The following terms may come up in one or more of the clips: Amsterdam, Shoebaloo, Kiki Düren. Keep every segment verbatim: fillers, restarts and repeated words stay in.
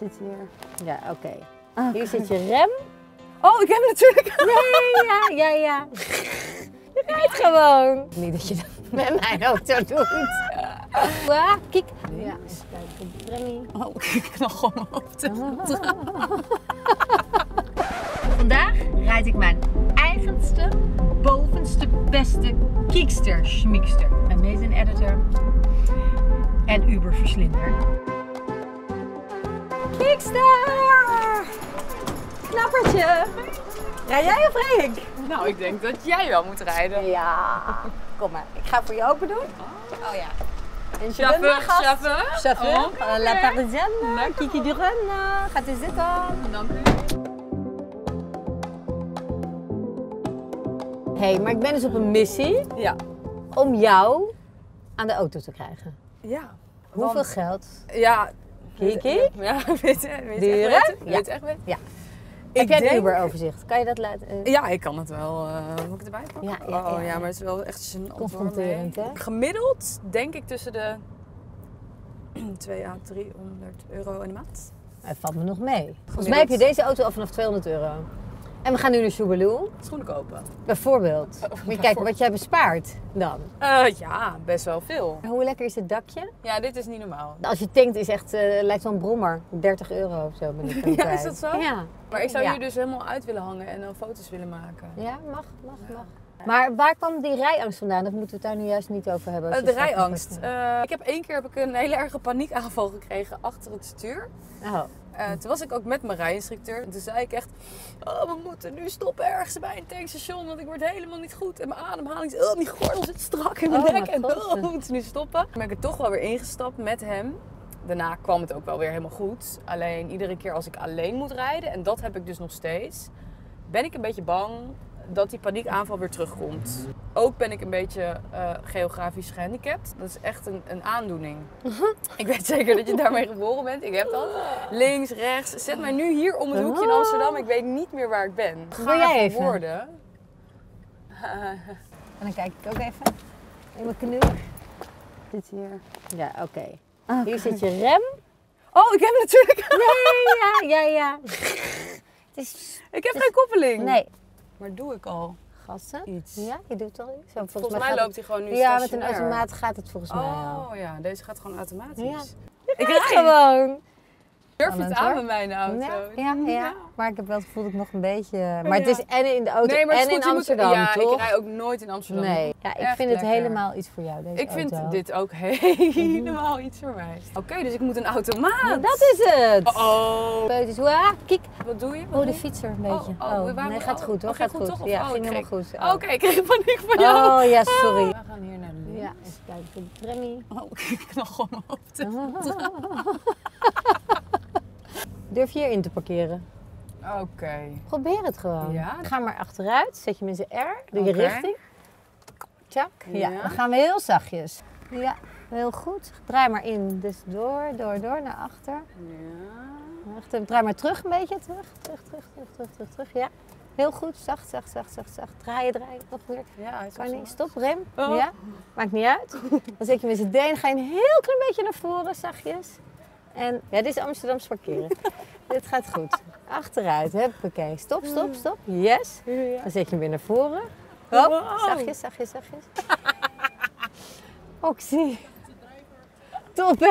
zit hier. Ja, oké. Okay. Okay. Hier zit je rem. Oh, ik heb natuurlijk. Nee, ja, ja, ja. Je rijdt gewoon. Niet dat je dat met mijn auto doet. Ja, kijk. Ja, even kijken. Remy. Oh, ik knal gewoon op de trap. Vandaag rijd ik mijn eigenste, bovenste, beste kiekster, schmiekster. Mijn mede-editor en Uber-verslinder. Kiekster! Knappertje! Rij jij of rij ik? Nou, ik denk dat jij wel moet rijden. Ja, kom maar. Ik ga voor je open doen. Oh ja. Chauffeur, chauffeur. Chauffeur, la Parisienne, Kiki Düren. Gaat u zitten. Dank u. Hé, hey, maar ik ben dus op een missie ja. om jou aan de auto te krijgen. Ja. Hoeveel want... geld? Ja. Kiki? Ja, weet je echt weet echt weet. Ja. Ik heb een Uber-overzicht. Kan je dat laten? Uh... Ja, ik kan het wel. Uh, moet ik erbij pakken? Ja, ja, ja. Oh ja, maar het is wel echt gênant. Confronterend, hè? Gemiddeld denk ik tussen de tweehonderd à driehonderd euro in de maand. Hij valt me nog mee. Gemiddeld. Volgens mij heb je deze auto al vanaf tweehonderd euro. En we gaan nu naar Shoebaloo. Schoenen kopen. Bijvoorbeeld. Oh, moet je kijken wat jij bespaart dan. Uh, ja, best wel veel. En hoe lekker is het dakje? Ja, dit is niet normaal. Als je tankt is echt, uh, lijkt wel een brommer. dertig euro of zo. Ben ik ja, is dat zo? Ja. Maar ik zou ja. hier dus helemaal uit willen hangen en dan foto's willen maken. Ja, mag, mag, ja. mag. Maar waar kwam die rijangst vandaan? Dat moeten we het daar nu juist niet over hebben. Uh, de rijangst. Uh, ik heb één keer heb ik een hele erge paniekaanval gekregen achter het stuur. Oh. Uh, toen was ik ook met mijn rijinstructeur. Toen zei ik echt, oh, we moeten nu stoppen ergens bij een tankstation, want ik word helemaal niet goed. En mijn ademhaling, oh, mijn gordel zit strak in mijn oh, nek en oh, we moeten nu stoppen. Toen ben ik er toch wel weer ingestapt met hem. Daarna kwam het ook wel weer helemaal goed. Alleen iedere keer als ik alleen moet rijden, en dat heb ik dus nog steeds, ben ik een beetje bang dat die paniekaanval weer terugkomt. Ook ben ik een beetje uh, geografisch gehandicapt. Dat is echt een, een aandoening. Ik weet zeker dat je daarmee geboren bent. Ik heb dat. Links, rechts. Zet mij nu hier om het hoekje in Amsterdam. Ik weet niet meer waar ik ben. Ga jij even worden. En dan kijk ik ook even. In mijn knoe. Dit hier. Ja, oké. Okay. Okay. Hier zit je rem. Oh, ik heb natuurlijk. Nee, ja, ja, ja. Het is, ik heb het is, geen koppeling. Nee. Maar doe ik al? Gasten? Iets. Ja, je doet al iets. Volgens, volgens mij, mij loopt hij gewoon nu ja, stationair. Ja, met een automaat gaat het volgens mij al. Oh ja, deze gaat gewoon automatisch. Ja. Ik rijd gewoon. Durf je het aan met mijn auto? Nee, ja, ja, ja, maar ik heb wel het gevoel dat ik nog een beetje... Maar ja. het is en in de auto nee, maar en in Amsterdam, moet... ja, toch? Ja, ik rij ook nooit in Amsterdam. Nee. Ja, ik echt vind lekker. Het helemaal iets voor jou, deze ik auto. Ik vind dit ook helemaal iets voor mij. Oké, okay, dus ik moet een automaat. Ja, dat is het. Oh. Peuters, wa, kijk. Wat doe je? Wat oh, de fietser een beetje. Oh, oh, oh. Waarom... nee, gaat goed hoor. Oh, gaat goed. Toch? Ja, oh, ging helemaal goed. Oh. Oké, okay, ik kreeg paniek van jou. Oh ja, sorry. We gaan hier naar de ja, even kijken. Remy. Oh, ik knal gewoon op de durf je hierin te parkeren? Oké. Okay. Probeer het gewoon. Ja. Ga maar achteruit, zet je mensen R, doe je okay. richting. Tjak. Ja. Ja. Dan gaan we heel zachtjes. Ja, heel goed. Draai maar in, dus door, door, door, naar achter. Ja. Achter. Draai maar terug een beetje, terug, terug, terug, terug, terug, terug, terug. Ja. Heel goed, zacht, zacht, zacht, zacht, zacht. Draaien, draaien, nog weer. Ja, is kan niet. Stop, rem. Oh. Ja. Maakt niet uit. Dan zet je mensen D en ga je een heel klein beetje naar voren, zachtjes. En, ja, dit is Amsterdams parkeren. Dit gaat goed. Achteruit, huppakee. Stop, stop, stop. Yes. Dan zet je hem weer naar voren. Hop, wow. Zachtjes, zachtjes, zachtjes. Ook zie. Top, hè?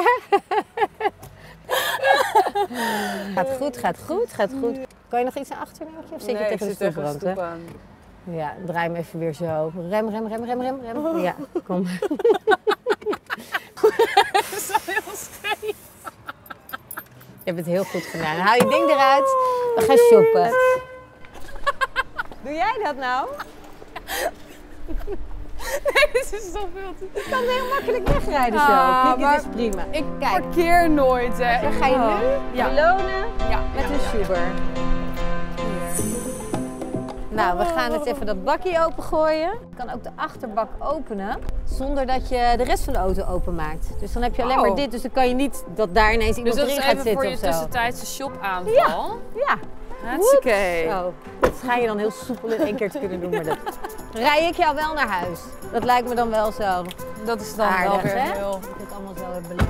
Gaat goed, gaat goed, gaat goed. Kan je nog iets naar achteren nemen? Of zit je nee, tegen de stoelbrand? Tegen de stoep aan. Ja, draai hem even weer zo. Rem, rem, rem, rem, rem, rem. Oh. Ja, kom. Dat is al heel steeds. Je hebt het heel goed gedaan. Haal je ding eruit, we gaan shoppen. Doe jij dat nou? Nee, dit is toch veel te... Ik kan heel makkelijk wegrijden zo. Ah, Kijk, dit is prima. Ik Kijk. parkeer nooit, hè. Dan ga je nu ja. belonen ja. met ja, een Uber. Ja. Nou, we gaan het even dat bakje opengooien. Je kan ook de achterbak openen zonder dat je de rest van de auto openmaakt. Dus dan heb je alleen oh. maar dit, dus dan kan je niet dat daar ineens iemand dus in gaat zitten. Dus dat is even voor je tussentijdse shopaanval. Ja, ja. Hartstikke. Zo. Dat schijn je dan heel soepel in één keer te kunnen doen. Maar dat... Rij ik jou wel naar huis? Dat lijkt me dan wel zo. Dat is dan aardig, wel weer heel... Dat allemaal zo hebben